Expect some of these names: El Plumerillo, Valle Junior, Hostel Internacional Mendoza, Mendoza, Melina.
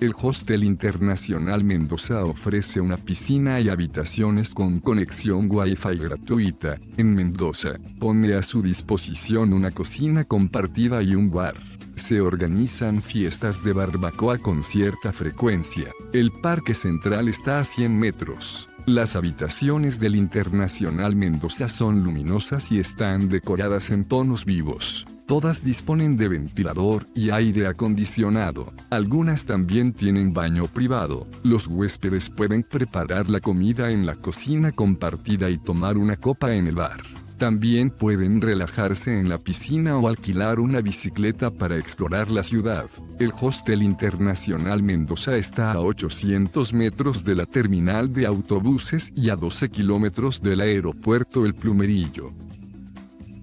El Hostel Internacional Mendoza ofrece una piscina y habitaciones con conexión Wi-Fi gratuita. En Mendoza, pone a su disposición una cocina compartida y un bar. Se organizan fiestas de barbacoa con cierta frecuencia. El parque central está a 100 metros. Las habitaciones del Internacional Mendoza son luminosas y están decoradas en tonos vivos. Todas disponen de ventilador y aire acondicionado. Algunas también tienen baño privado. Los huéspedes pueden preparar la comida en la cocina compartida y tomar una copa en el bar. También pueden relajarse en la piscina o alquilar una bicicleta para explorar la ciudad. El Hostel Internacional Mendoza está a 800 metros de la terminal de autobuses y a 12 kilómetros del aeropuerto El Plumerillo.